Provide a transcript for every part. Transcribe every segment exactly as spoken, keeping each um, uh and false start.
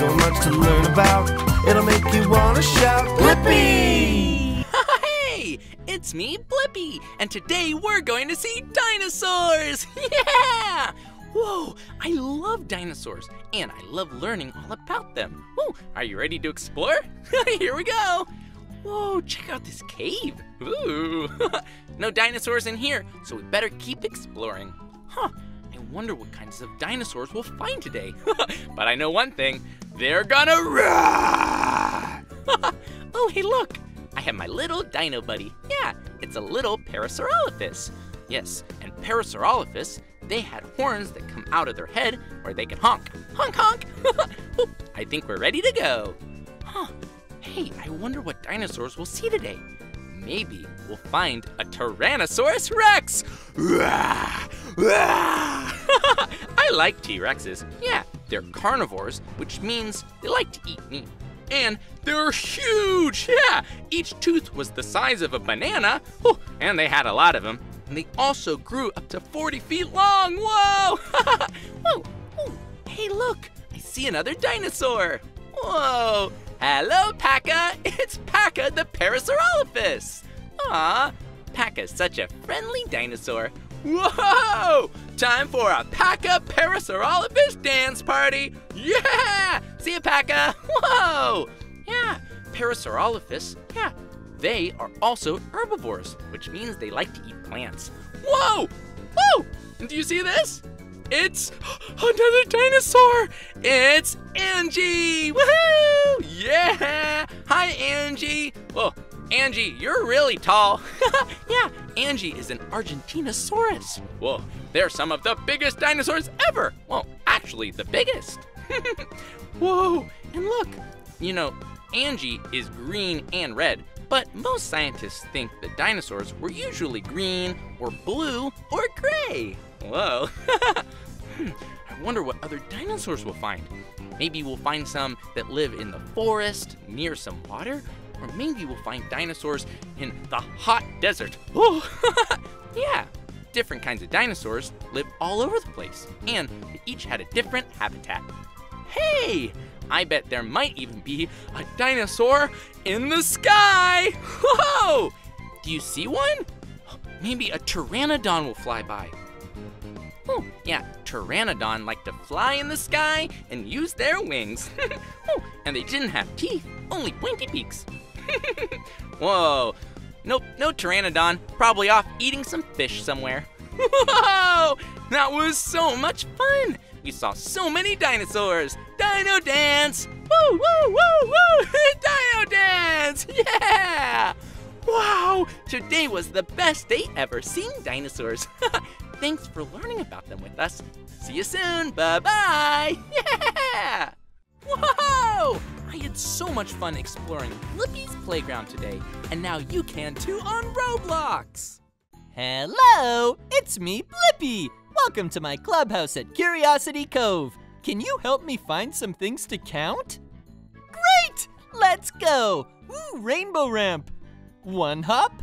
so much to learn about. It'll make you want to shout, Blippi! Hey, it's me, Blippi, and today we're going to see dinosaurs! Yeah! Whoa, I love dinosaurs, and I love learning all about them. Whoa, are you ready to explore? Here we go! Whoa, check out this cave. Ooh, no dinosaurs in here, so we better keep exploring. Huh, I wonder what kinds of dinosaurs we'll find today. But I know one thing, they're gonna roar! Oh, hey, look, I have my little dino buddy. Yeah, it's a little Parasaurolophus. Yes, and Parasaurolophus, they had horns that come out of their head where they can honk. Honk, honk. Oh, I think we're ready to go. Huh. Hey, I wonder what dinosaurs we'll see today. Maybe we'll find a Tyrannosaurus Rex! I like T-Rexes. Yeah, they're carnivores, which means they like to eat meat. And they're huge! Yeah, each tooth was the size of a banana, oh, and they had a lot of them. And they also grew up to forty feet long! Whoa! Whoa. Ooh. Hey, look! I see another dinosaur! Whoa! Hello, Paca! It's Paca the Parasaurolophus! Aw, Paca's such a friendly dinosaur. Whoa! Time for a Paca Parasaurolophus dance party! Yeah! See ya, Paca! Whoa! Yeah, Parasaurolophus, yeah, they are also herbivores, which means they like to eat plants. Whoa! Whoa! Do you see this? It's another dinosaur! It's Angie! Woohoo! Yeah! Hi, Angie! Whoa, Angie, you're really tall. Yeah, Angie is an Argentinosaurus. Whoa, they're some of the biggest dinosaurs ever. Well, actually, the biggest. Whoa, and look, you know, Angie is green and red, but most scientists think that dinosaurs were usually green or blue or gray. Whoa. hmm, I wonder what other dinosaurs we'll find. Maybe we'll find some that live in the forest, near some water, or maybe we'll find dinosaurs in the hot desert. Whoa. Yeah, different kinds of dinosaurs live all over the place, and they each had a different habitat. Hey, I bet there might even be a dinosaur in the sky. Whoa! Do you see one? Maybe a pteranodon will fly by. Oh, yeah, pteranodon like to fly in the sky and use their wings. Oh, and they didn't have teeth, only pointy beaks. Whoa, nope, no pteranodon, probably off eating some fish somewhere. Whoa, that was so much fun. We saw so many dinosaurs. Dino dance, woo, woo, woo, woo, dino dance, yeah. Wow, today was the best day ever seeing dinosaurs. Thanks for learning about them with us. See you soon, bye-bye, yeah! Whoa, I had so much fun exploring Blippi's playground today, and now you can too on Roblox. Hello, it's me, Blippi. Welcome to my clubhouse at Curiosity Cove. Can you help me find some things to count? Great, let's go. Ooh, rainbow ramp. One hop,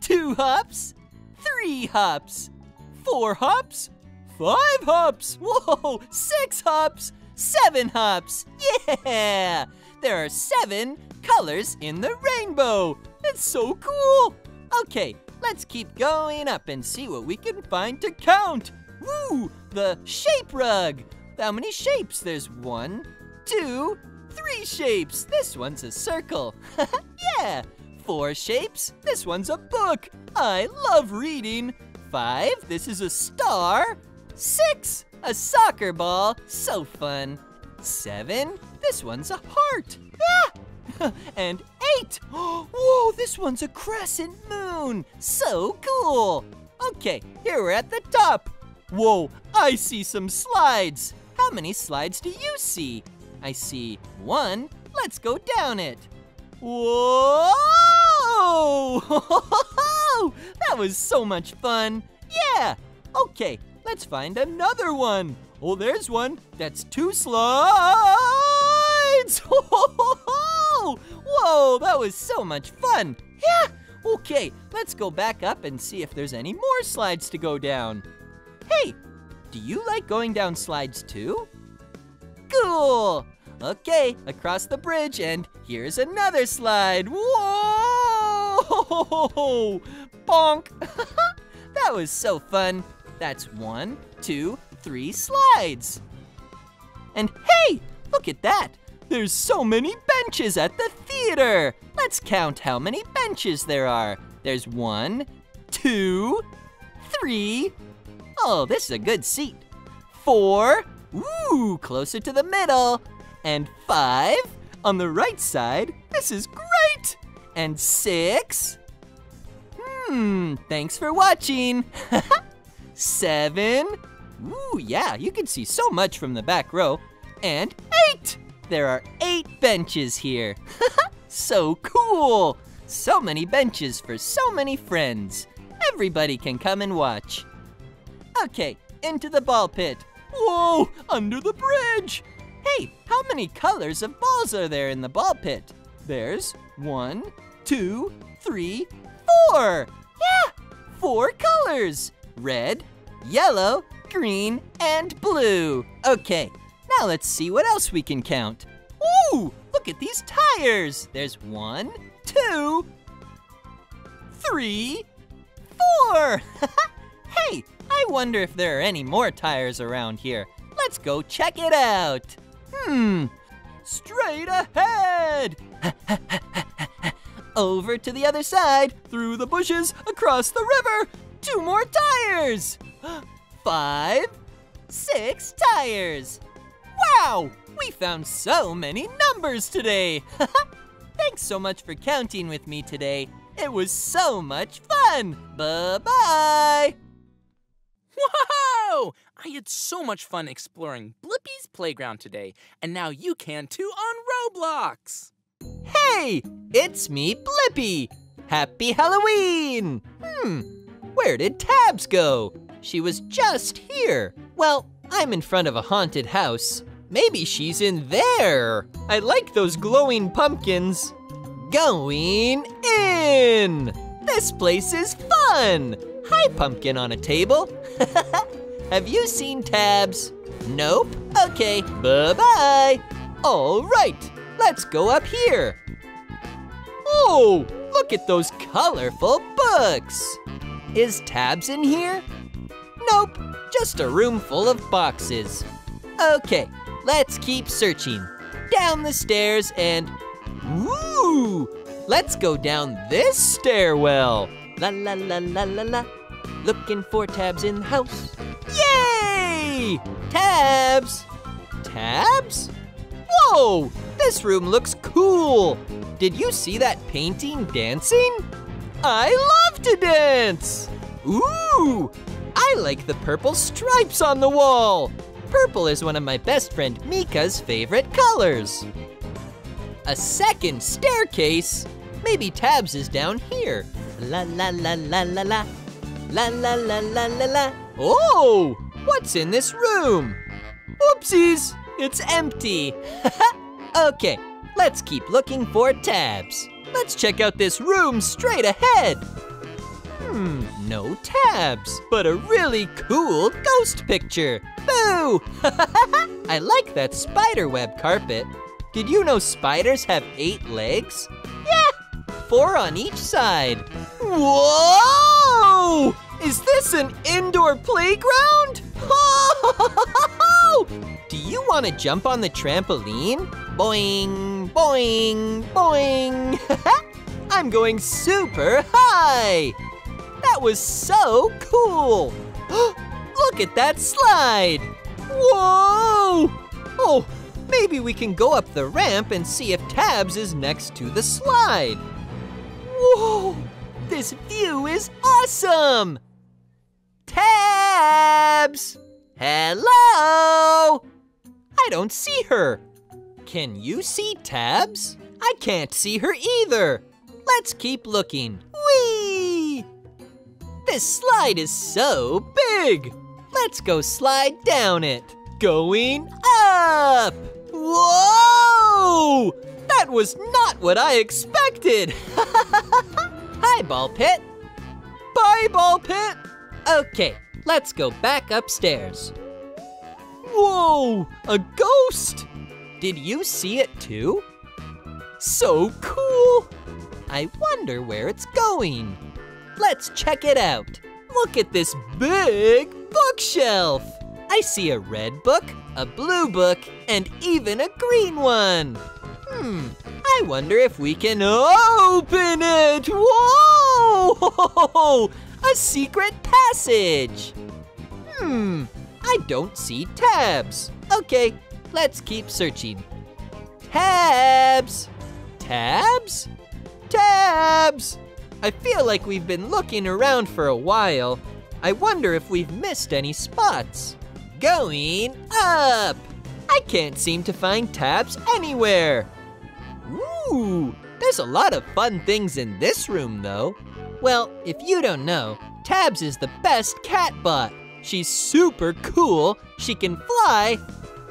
two hops, three hops. Four hops, five hops, whoa, six hops, seven hops, yeah! There are seven colors in the rainbow. That's so cool. Okay, let's keep going up and see what we can find to count. Woo, the shape rug. How many shapes? There's one, two, three shapes. This one's a circle, yeah. Four shapes, this one's a book. I love reading. Five, this is a star. Six, a soccer ball, so fun. Seven, this one's a heart. Ah! And eight, whoa, this one's a crescent moon, so cool. Okay, here we're at the top. Whoa, I see some slides. How many slides do you see? I see one, let's go down it. Whoa! That was so much fun. Yeah. Okay, let's find another one. Oh, there's one. That's two slides. Whoa, that was so much fun. Yeah. Okay, let's go back up and see if there's any more slides to go down. Hey, do you like going down slides too? Cool. Okay, across the bridge, and here's another slide. Whoa! Bonk! That was so fun. That's one, two, three slides. And hey, look at that. There's so many benches at the theater. Let's count how many benches there are. There's one, two, three. Oh, this is a good seat. Four. Ooh, closer to the middle. And five. On the right side. This is great. And six. Hmm, thanks for watching. Seven. Ooh, yeah, you can see so much from the back row. And eight. There are eight benches here. So cool. So many benches for so many friends. Everybody can come and watch. Okay, into the ball pit. Whoa, under the bridge. Hey, how many colors of balls are there in the ball pit? There's one, two, three, four. Yeah, four colors. Red, yellow, green, and blue. Okay, now let's see what else we can count. Ooh, look at these tires. There's one, two, three, four. Hey, I wonder if there are any more tires around here. Let's go check it out. Hmm, straight ahead. Over to the other side, through the bushes, across the river. Two more tires. Five, six tires. Wow, we found so many numbers today. Thanks so much for counting with me today. It was so much fun. Bye-bye. Whoa! I had so much fun exploring Blippi's playground today, and now you can too on Roblox. Hey, it's me, Blippi. Happy Halloween. Hmm, where did Tabs go? She was just here. Well, I'm in front of a haunted house. Maybe she's in there. I like those glowing pumpkins. Going in. This place is fun. Hi, pumpkin on a table. Have you seen Tabs? Nope. Okay, bye-bye. All right, let's go up here. Oh, look at those colorful books. Is Tabs in here? Nope, just a room full of boxes. Okay, let's keep searching. Down the stairs and, woo! Let's go down this stairwell. La la la la la la. Looking for Tabs in the house. Yay! Tabs! Tabs? Whoa! This room looks cool. Did you see that painting dancing? I love to dance! Ooh! I like the purple stripes on the wall. Purple is one of my best friend Mika's favorite colors. A second staircase. Maybe Tabs is down here. La la la la la la. La la la la la la. Oh, what's in this room? Oopsies, it's empty. Okay, let's keep looking for Tabs. Let's check out this room straight ahead. Hmm, no Tabs, but a really cool ghost picture. Boo! I like that spiderweb carpet. Did you know spiders have eight legs? Yeah, four on each side. Whoa! Is this an indoor playground? Do you want to jump on the trampoline? Boing, boing, boing. I'm going super high. That was so cool. Look at that slide. Whoa! Oh, maybe we can go up the ramp and see if Tabs is next to the slide. Whoa! This view is awesome! Tabs! Hello! I don't see her. Can you see Tabs? I can't see her either. Let's keep looking. Whee! This slide is so big. Let's go slide down it. Going up! Whoa! That was not what I expected. Hi, ball pit. Bye, ball pit. Okay, let's go back upstairs. Whoa, a ghost. Did you see it too? So cool! I wonder where it's going. Let's check it out. Look at this big bookshelf. I see a red book, a blue book, and even a green one. Hmm, I wonder if we can open it. Whoa! A secret passage. Hmm, I don't see tabs. Okay, let's keep searching. Tabs! Tabs? Tabs! I feel like we've been looking around for a while. I wonder if we've missed any spots. Going up! I can't seem to find tabs anywhere. Ooh, there's a lot of fun things in this room though. Well, if you don't know, Tabs is the best catbot. She's super cool, she can fly,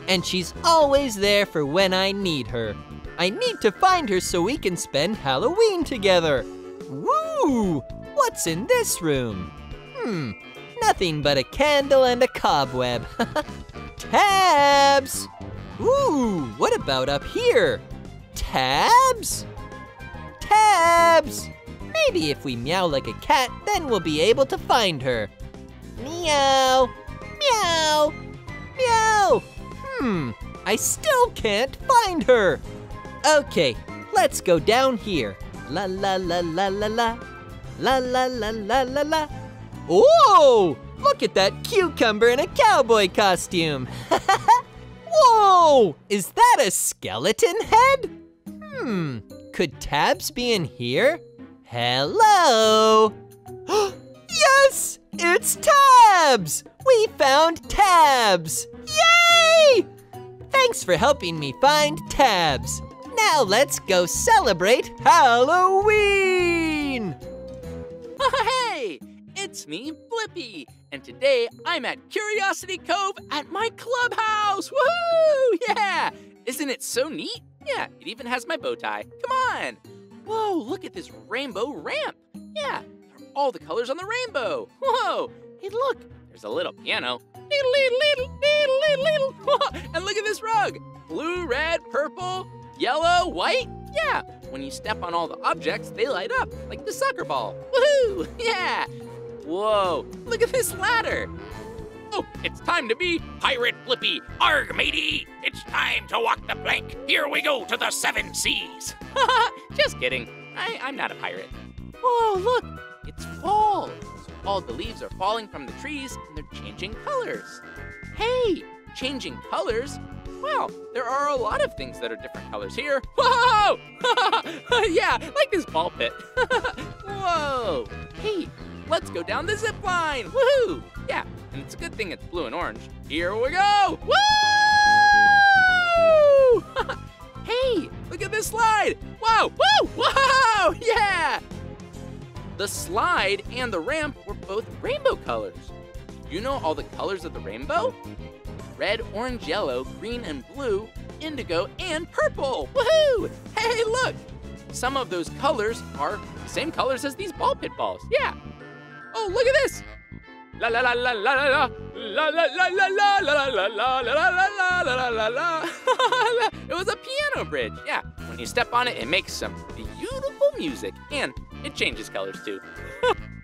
and she's always there for when I need her. I need to find her so we can spend Halloween together. Woo! What's in this room? Hmm, nothing but a candle and a cobweb. Tabs! Ooh, what about up here? Tabs? Tabs! Maybe if we meow like a cat, then we'll be able to find her. Meow, meow, meow. Hmm, I still can't find her. Okay, let's go down here. La la la la la la. La la la la la la. Oh, look at that cucumber in a cowboy costume. Whoa, is that a skeleton head? Hmm, could Tabs be in here? Hello. Yes, it's Tabs. We found Tabs. Yay! Thanks for helping me find Tabs. Now let's go celebrate Halloween! Oh, hey, it's me, Blippi, and today I'm at Curiosity Cove at my clubhouse! Woohoo! Yeah! Isn't it so neat? Yeah, it even has my bow tie. Come on! Whoa, look at this rainbow ramp! Yeah, there are all the colors on the rainbow! Whoa! Hey, look, there's a little piano. Little, little, little, little, little, little. And look at this rug! Blue, red, purple, yellow, white, yeah. When you step on all the objects, they light up, like the soccer ball. Woohoo, yeah. Whoa, look at this ladder. Oh, it's time to be Pirate Blippi. Arg, matey, it's time to walk the plank. Here we go to the seven seas. Just kidding, I, I'm not a pirate. Whoa, look, it's fall. So all the leaves are falling from the trees and they're changing colors. Hey, changing colors? Wow, there are a lot of things that are different colors here. Whoa! Yeah, like this ball pit. Whoa! Hey, let's go down the zip line. Woohoo! Yeah, and it's a good thing it's blue and orange. Here we go! Woo! Hey, look at this slide. Wow! Woo! Whoa! Yeah! The slide and the ramp were both rainbow colors. You know all the colors of the rainbow? Red, orange, yellow, green, and blue, indigo, and purple. Woohoo! Hey, look! Some of those colors are the same colors as these ball pit balls. Yeah. Oh, look at this! La la la la la la la la la la la la la la la la la la la. It was a piano bridge. Yeah. When you step on it, it makes some beautiful music, and it changes colors too.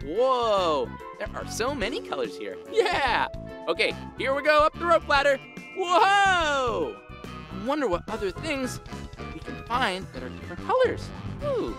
Whoa! There are so many colors here. Yeah! Okay, here we go up the rope ladder. Whoa! I wonder what other things we can find that are different colors. Ooh!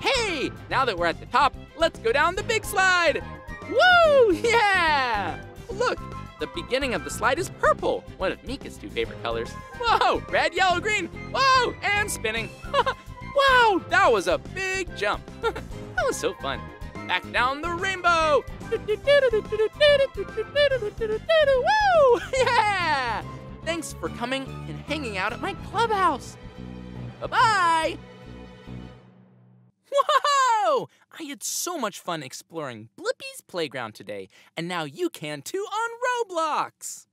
Hey! Now that we're at the top, let's go down the big slide! Woo! Yeah! Look, the beginning of the slide is purple, one of Mika's two favorite colors. Whoa! Red, yellow, green! Whoa! And spinning! Wow! That was a big jump. That was so fun. Back down the rainbow! Woo! Yeah! Thanks for coming and hanging out at my clubhouse. Bye-bye! Whoa! I had so much fun exploring Blippi's playground today, and now you can too on Roblox!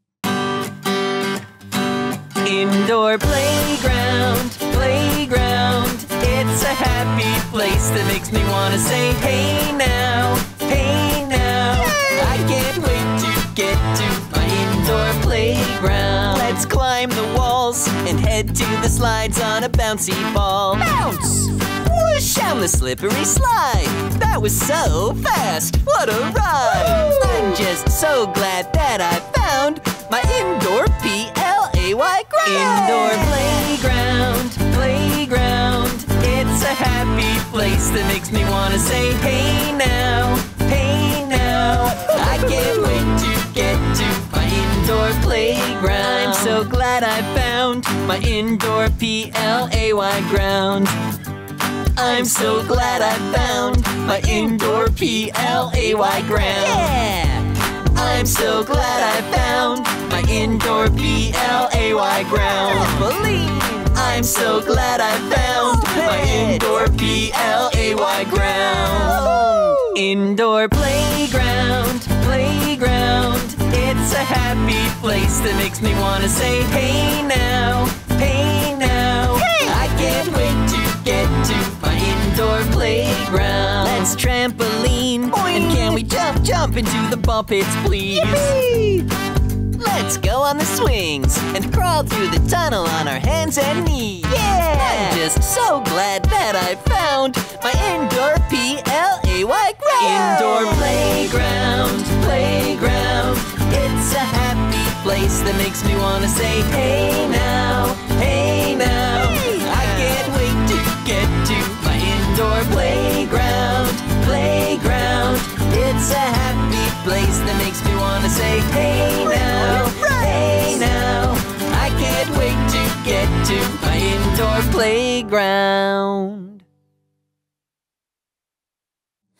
Indoor playground, playground, it's a happy place that makes me want to say, hey now, hey now. Yay! I can't wait to get to my indoor playground. Let's climb the walls balls and head to the slides on a bouncy ball. Bounce! Whoosh! Down the slippery slide. That was so fast. What a ride! Woo! I'm just so glad that I found my indoor P L A Y ground. Indoor playground, playground. It's a happy place that makes me want to say, hey now, hey now. I can't wait to get to my indoor playground. I'm so glad I found my indoor P L A Y ground. I'm so glad I found my indoor P L A Y ground. Yeah! I'm so glad I found my indoor P L A Y ground. Believe! I'm so glad I found my indoor P L A Y ground. Indoor playground, playground. It's a happy place that makes me want to say, hey now, hey now. Hey! I can't wait to get to my indoor playground. Let's trampoline. Boing. And can we jump, jump into the bump pits, please? Yippee! Let's go on the swings and crawl through the tunnel on our hands and knees. Yeah! I'm just so glad that I found my indoor P L A Y ground. Indoor playground, playground. It's a happy place that makes me want to say, hey now, hey now. Hey! I can't wait to get to my indoor playground, playground. It's a happy place that makes me want to say, hey now, hey now. I can't wait to get to my indoor playground.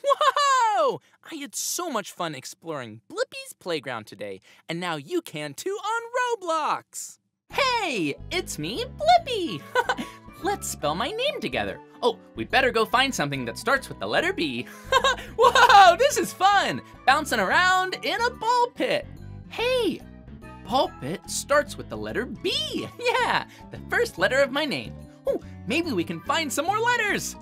Whoa! I had so much fun exploring Blippi's playground today, and now you can too on Roblox! Hey, it's me, Blippi! Let's spell my name together. Oh, we better go find something that starts with the letter B. Whoa, this is fun! Bouncing around in a ball pit. Hey, ball pit starts with the letter B. Yeah, the first letter of my name. Oh, maybe we can find some more letters.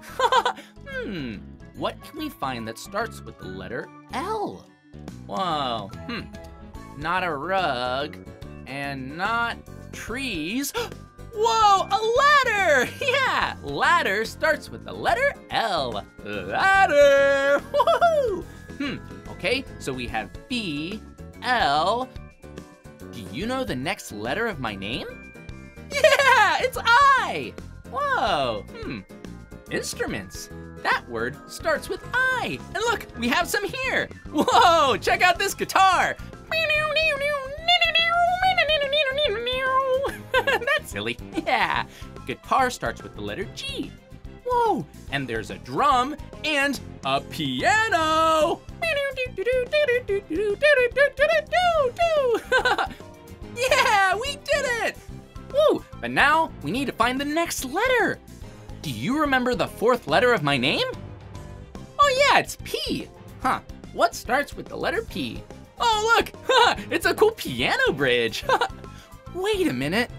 Hmm, what can we find that starts with the letter L? Whoa, hmm, not a rug and not trees. Whoa, a ladder! Yeah, ladder starts with the letter L. Ladder! Woohoo! Hmm, okay, so we have B, L. Do you know the next letter of my name? Yeah, it's I! Whoa, hmm. Instruments. That word starts with I. And look, we have some here. Whoa, check out this guitar. That's silly. Yeah. Guitar starts with the letter G. Whoa. And there's a drum and a piano. Yeah, we did it. Woo. But now we need to find the next letter. Do you remember the fourth letter of my name? Oh, yeah, it's P. Huh. What starts with the letter P? Oh, look. It's a cool piano bridge. Wait a minute.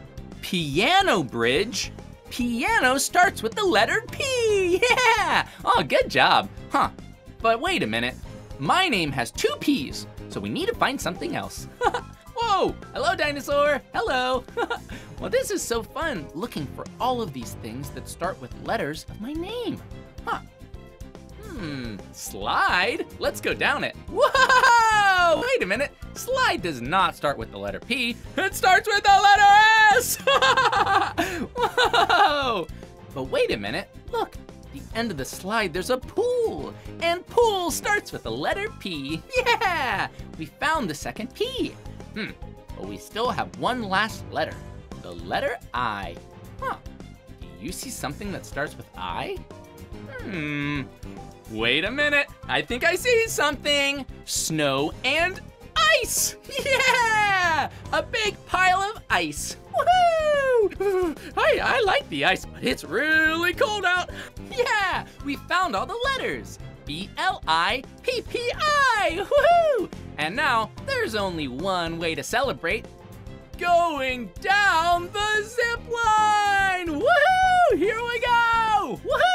Piano bridge. Piano starts with the letter P. Yeah. Oh, good job. Huh. But wait a minute. My name has two P's, so we need to find something else. Whoa. Hello, dinosaur. Hello. Well, this is so fun looking for all of these things that start with letters of my name. Huh. Hmm. Slide. Let's go down it. Whoa. Wait a minute. Slide does not start with the letter P. It starts with the letter S. Whoa! But wait a minute. Look, at the end of the slide, there's a pool. And pool starts with the letter P. Yeah! We found the second P. Hmm. But we still have one last letter. The letter I. Huh. Do you see something that starts with I? Hmm. Wait a minute. I think I see something. Snow and ice! Yeah! A big pile of ice. Woohoo! I, I like the ice, but it's really cold out. Yeah! We found all the letters. B L I P P I! Woohoo! And now, there's only one way to celebrate. Going down the zip line! Woohoo! Here we go! Woohoo!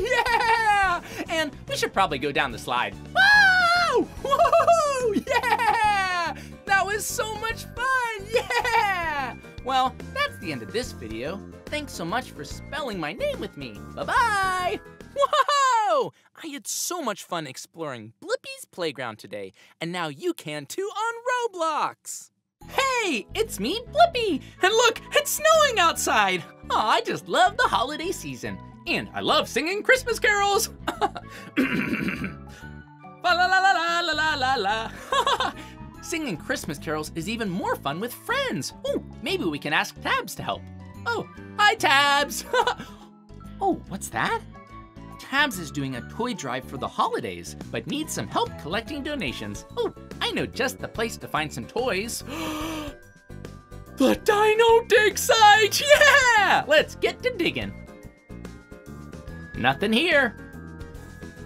Yeah! And we should probably go down the slide. Woo! Woohoo! Yeah! That was so much fun! Yeah! Well, that's the end of this video. Thanks so much for spelling my name with me. Bye-bye! Whoa! I had so much fun exploring Blippi's playground today, and now you can too on Roblox! Hey, it's me, Blippi! And look, it's snowing outside! Aw, I just love the holiday season. And I love singing Christmas carols! Fa-la-la-la-la-la-la-la! Singing Christmas carols is even more fun with friends. Ooh, maybe we can ask Tabs to help. Oh, hi, Tabs! Oh, what's that? Tabs is doing a toy drive for the holidays, but needs some help collecting donations. Oh, I know just the place to find some toys. The Dino Dig Site! Yeah! Let's get to digging. Nothing here.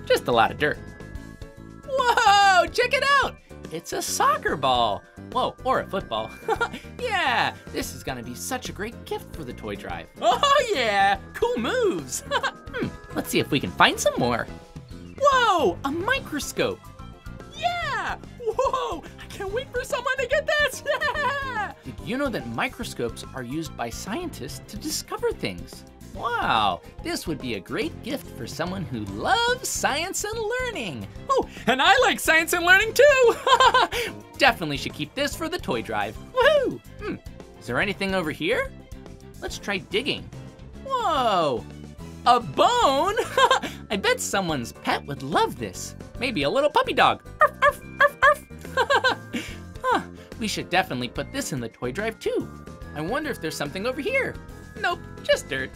Just a lot of dirt. Whoa, check it out! It's a soccer ball. Whoa, or a football. Yeah, this is gonna be such a great gift for the toy drive. Oh yeah, cool moves. hmm, let's see if we can find some more. Whoa, a microscope. Yeah, whoa, I can't wait for someone to get this. Yeah! Did you know that microscopes are used by scientists to discover things? Wow, this would be a great gift for someone who loves science and learning. Oh, and I like science and learning too. Definitely should keep this for the toy drive. Woohoo! Hmm, is there anything over here? Let's try digging. Whoa, a bone? I bet someone's pet would love this. Maybe a little puppy dog. Arf, arf, arf, arf. Huh, we should definitely put this in the toy drive too. I wonder if there's something over here. Nope, just dirt.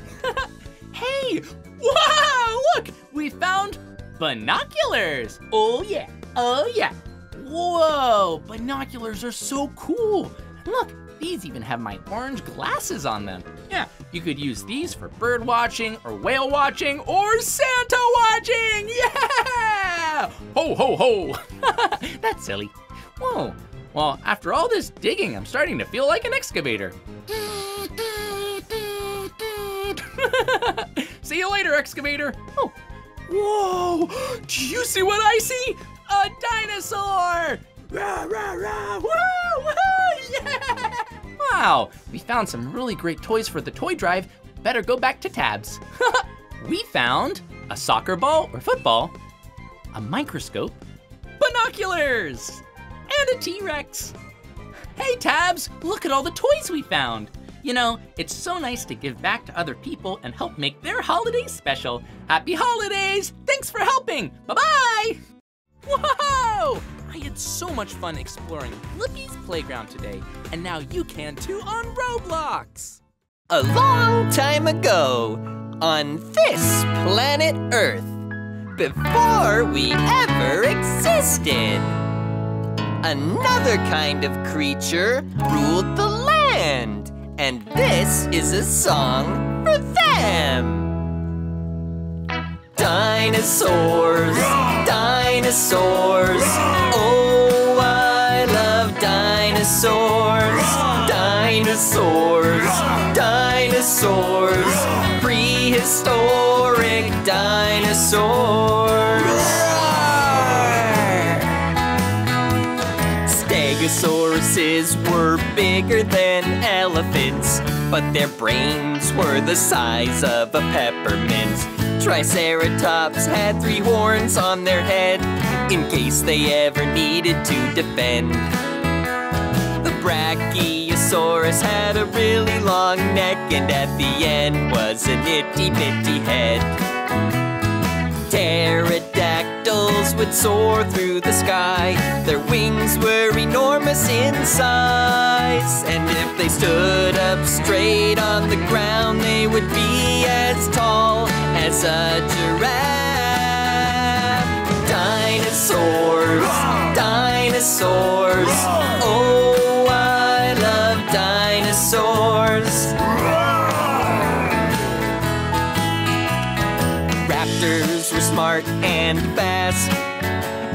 Hey, wow, look, we found binoculars. Oh yeah, oh yeah. Whoa, binoculars are so cool. Look, these even have my orange glasses on them. Yeah, you could use these for bird watching or whale watching or Santa watching, yeah! Ho, ho, ho. That's silly. Whoa, well, after all this digging, I'm starting to feel like an excavator. See you later, excavator. Oh, whoa, do you see what I see? A dinosaur! Rah, rah, rah, woo, woo, yeah! Wow, we found some really great toys for the toy drive. Better go back to Tabs. We found a soccer ball or football, a microscope, binoculars, and a T-Rex. Hey, Tabs, look at all the toys we found. You know, it's so nice to give back to other people and help make their holidays special. Happy holidays! Thanks for helping! Bye-bye! Whoa! I had so much fun exploring Blippi's playground today, and now you can too on Roblox! A long time ago, on this planet Earth, before we ever existed, another kind of creature ruled the land. And this is a song for them. Dinosaurs, dinosaurs, oh, I love dinosaurs. Dinosaurs, dinosaurs, prehistoric dinosaurs. Stegosauruses were bigger than elephants, but their brains were the size of a peppermint. Triceratops had three horns on their head in case they ever needed to defend. The Brachiosaurus had a really long neck, and at the end was an itty-bitty head. Pterodactyls would soar through the sky. Their wings were enormous in size, and if they stood up straight on the ground, they would be as tall as a giraffe. Dinosaurs, dinosaurs, oh, I love dinosaurs. Raptors were smart and fast,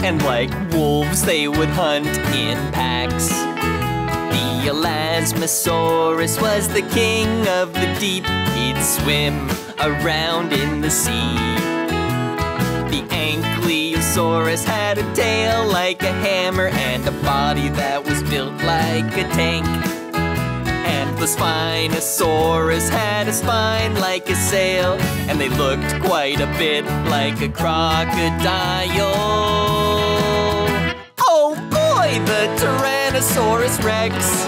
and like wolves they would hunt in packs. The Elasmosaurus was the king of the deep. He'd swim around in the sea. The Ankylosaurus had a tail like a hammer and a body that was built like a tank. And The Spinosaurus had a spine like a sail, and they looked quite a bit like a crocodile. Oh boy, the Tyrannosaurus Rex,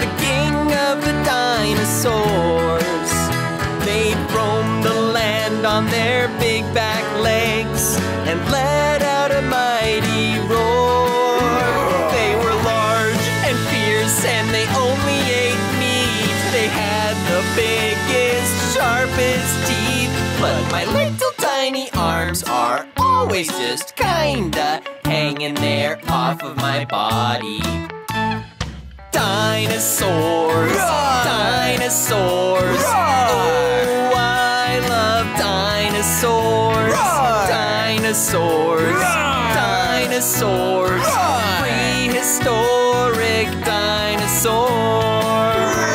the king of the dinosaurs. They'd roam the land on their big back legs and let out a mighty roar. They were large and fierce and they only ate meat. They had the biggest, sharpest teeth, but my little tiny arms are always just kinda hanging there off of my body. Dinosaurs, Roar! Dinosaurs, Roar! Oh, I love dinosaurs, Roar! Dinosaurs, Roar! Dinosaurs, Roar! Prehistoric dinosaurs. Roar!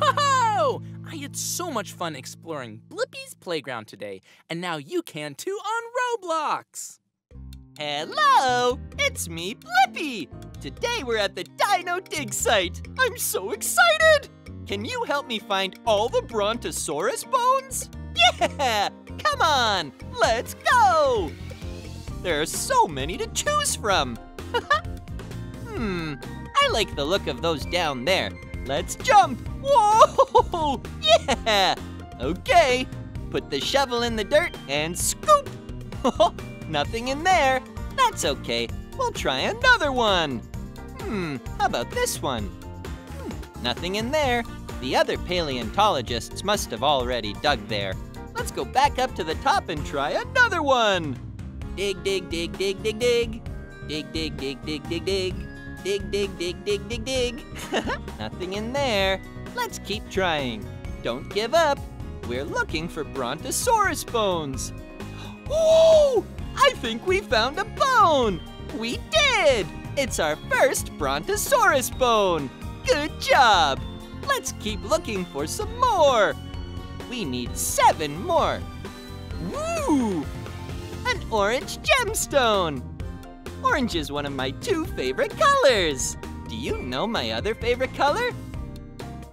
Whoa! I had so much fun exploring Blippi's playground today, and now you can too on Roblox. Hello, it's me, Blippi. Today we're at the Dino Dig Site. I'm so excited! Can you help me find all the Brontosaurus bones? Yeah, come on, let's go! There are so many to choose from. Hmm, I like the look of those down there. Let's jump! Whoa, yeah! Okay, put the shovel in the dirt and scoop! Nothing in there. That's okay. We'll try another one. Hmm, how about this one? Hmm, nothing in there. The other paleontologists must have already dug there. Let's go back up to the top and try another one. Dig, dig, dig, dig, dig, dig. Dig, dig, dig, dig, dig, dig. Dig, dig, dig, dig, dig, dig. Nothing in there. Let's keep trying. Don't give up. We're looking for Brontosaurus bones. Ooh! I think we found a bone! We did! It's our first Brontosaurus bone! Good job! Let's keep looking for some more! We need seven more! Woo! An orange gemstone! Orange is one of my two favorite colors! Do you know my other favorite color?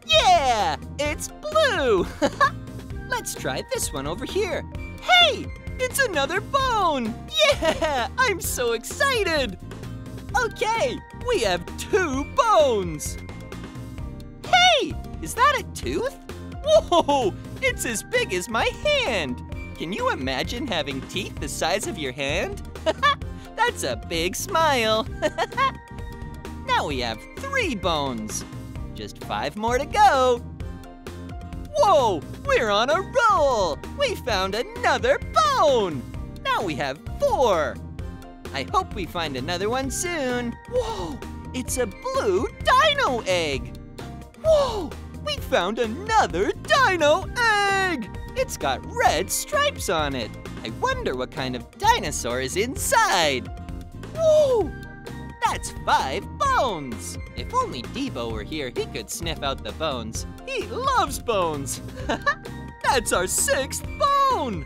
Yeah! It's blue! Let's try this one over here! Hey! It's another bone! Yeah! I'm so excited! Okay, we have two bones! Hey! Is that a tooth? Whoa! It's as big as my hand! Can you imagine having teeth the size of your hand? That's a big smile! Now we have three bones! Just five more to go! Whoa! We're on a roll! We found another bone! Now we have four! I hope we find another one soon! Whoa! It's a blue dino egg! Whoa! We found another dino egg! It's got red stripes on it! I wonder what kind of dinosaur is inside! Whoa! That's five bones! If only Debo were here, he could sniff out the bones. He loves bones! That's our sixth bone!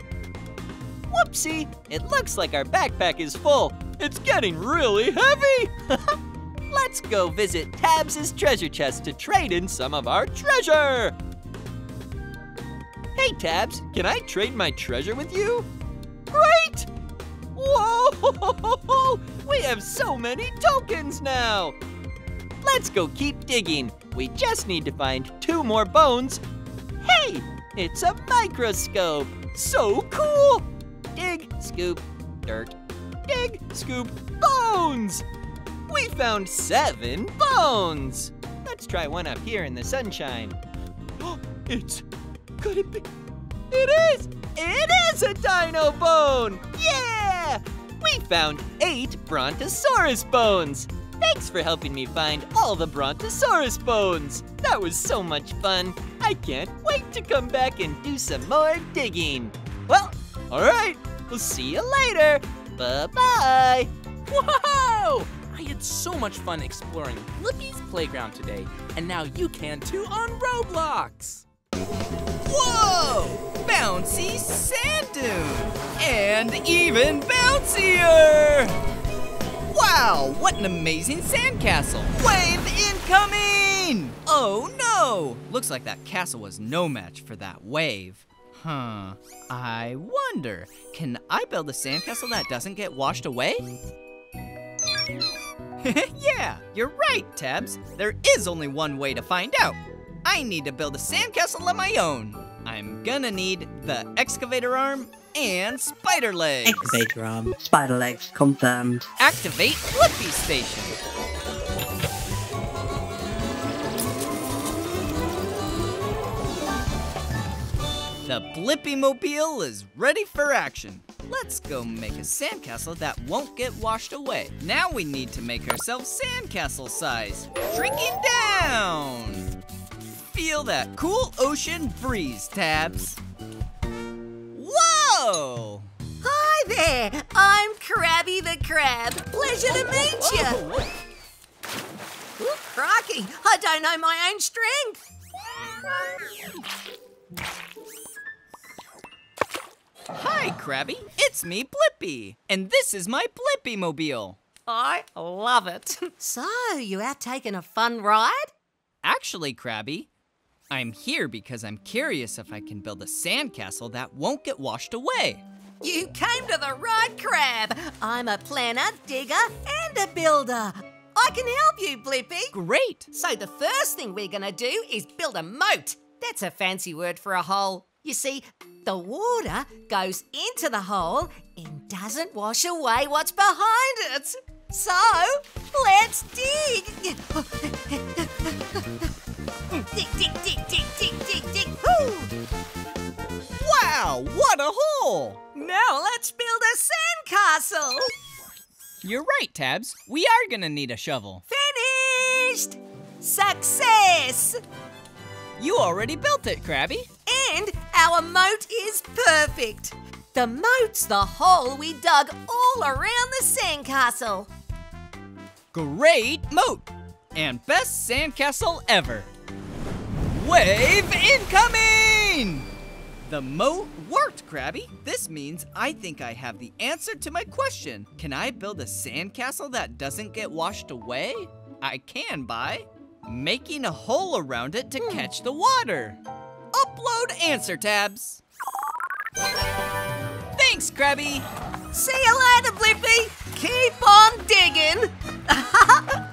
Whoopsie! It looks like our backpack is full. It's getting really heavy! Let's go visit Tabs' treasure chest to trade in some of our treasure! Hey Tabs, can I trade my treasure with you? Great! Whoa! We have so many tokens now! Let's go keep digging. We just need to find two more bones. Hey! It's a microscope! So cool! Dig, scoop, dirt. Dig, scoop, bones! We found seven bones! Let's try one up here in the sunshine. Oh, it's... could it be... It is! It is a dino bone! Yeah! We found eight Brontosaurus bones! Thanks for helping me find all the Brontosaurus bones! That was so much fun! I can't wait to come back and do some more digging! Well, alright, we'll see you later! Bye-bye! Whoa! I had so much fun exploring Blippi's playground today, and now you can too on Roblox! Whoa! Bouncy sand dune! And even bouncier! Wow, what an amazing sandcastle! Wave incoming! Oh no! Looks like that castle was no match for that wave. Huh, I wonder, can I build a sandcastle that doesn't get washed away? Yeah, you're right, Tabs. There is only one way to find out. I need to build a sandcastle of my own. I'm gonna need the excavator arm and spider legs. Excavator arm, spider legs, confirmed. Activate Blippi Station. The Blippi Mobile is ready for action. Let's go make a sandcastle that won't get washed away. Now we need to make ourselves sandcastle size. Drinking down! Feel that cool ocean breeze, Tabs. Whoa! Hi there! I'm Krabby the Crab. Pleasure to meet you. Ooh, crikey! I don't know my own strength. Hi, Krabby. It's me, Blippi. And this is my Blippi Mobile. I love it. So, you out taking a fun ride? Actually, Krabby, I'm here because I'm curious if I can build a sandcastle that won't get washed away. You came to the right, Crab. I'm a planner, digger, and a builder. I can help you, Blippi. Great. So the first thing we're going to do is build a moat. That's a fancy word for a hole. You see, the water goes into the hole and doesn't wash away what's behind it. So, let's dig. Dig, dig, dig, dig, dig, dig, dig. Woo! Wow, what a hole! Now let's build a sandcastle. You're right, Tabs. We are gonna need a shovel. Finished! Success! You already built it, Krabby. And our moat is perfect. The moat's the hole we dug all around the sandcastle. Great moat. And best sandcastle ever. Wave incoming! The moat worked, Krabby. This means I think I have the answer to my question. Can I build a sandcastle that doesn't get washed away? I can by making a hole around it to mm. catch the water. Upload answer, Tabs. Thanks, Krabby. See you later, Blippi. Keep on digging.